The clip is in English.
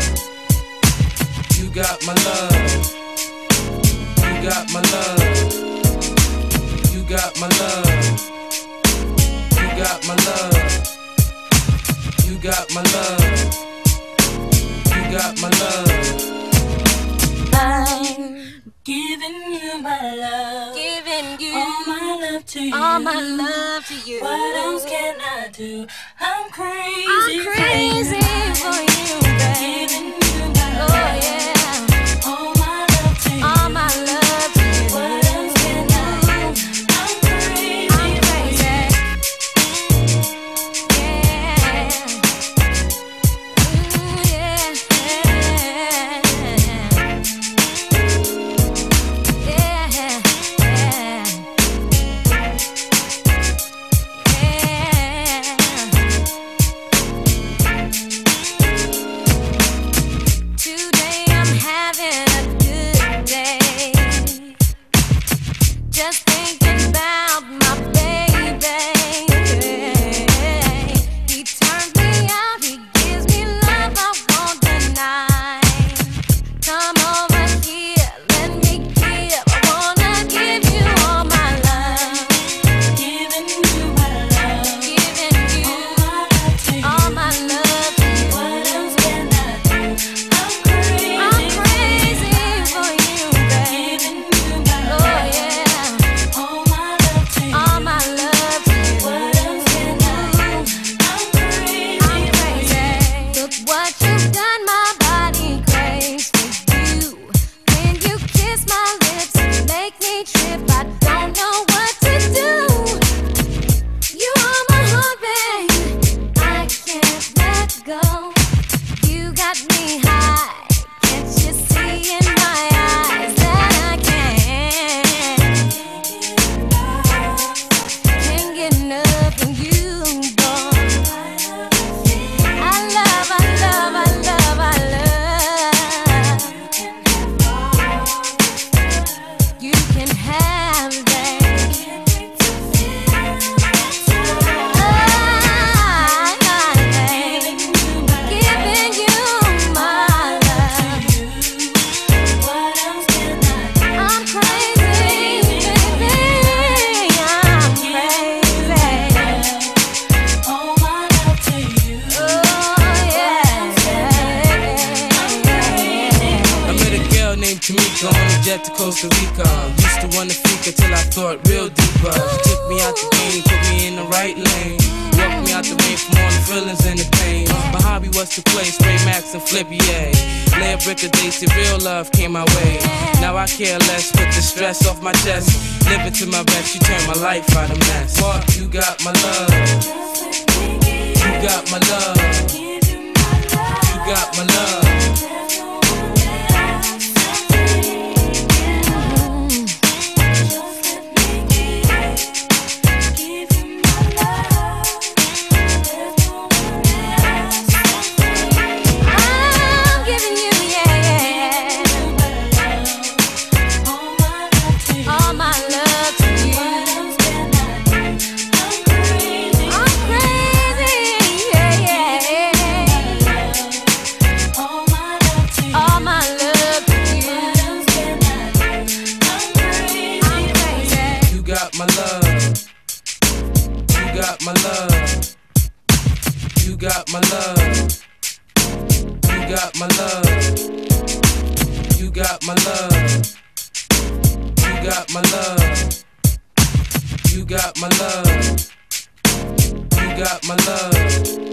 love. You got my love. You got my love. You got my love. You got my love. You got my love. You got my love. I'm giving you my love. Giving you all my love to you. All my love to you. What else can I do? I'm crazy for you, babe. Giving you my love. Oh yeah. All my love to you. All my love to you. What else can I do? I'm crazy. Just thinking about my baby. He turns me out, he gives me love I won't deny. Come over here, let me give. I wanna give you all my love. Giving you my love. Giving you all my love to you. What else can I do? I'm crazy for you, babe. Giving you my love. Oh yeah. Tamika on a jet to Costa Rica. Used to wanna freak till I thought real deeper. She took me out the game, put me in the right lane. Walked me out the rain for more feelings and the pain. My hobby was to play Spray Max and Flip EA. Lay a brick a day, see real love came my way. Now I care less, put the stress off my chest. Living to my best, you turned my life out of mess. Fuck, you got my love. You got my love. You got my love. You got my love. You got my love. You got my love. You got my love. You got my love. You got my love.